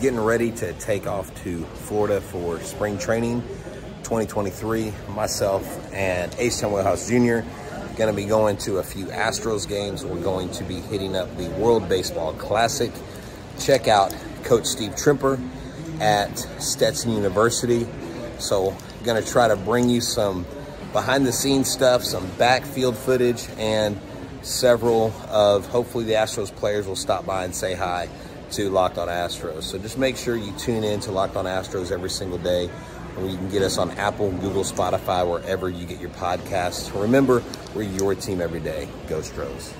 getting ready to take off to Florida for spring training 2023. Myself and Htown Wheelhouse Jr. going to be going to a few Astros games. We're going to be hitting up the World Baseball Classic. Check out Coach Steve Trimper at Stetson University. So going to try to bring you some behind the scenes stuff, some backfield footage, and several of hopefully the Astros players will stop by and say hi to Locked On Astros. So just make sure you tune in to Locked On Astros every single day. And you can get us on Apple, Google, Spotify, wherever you get your podcasts. Remember, we're your team every day. Go Astros.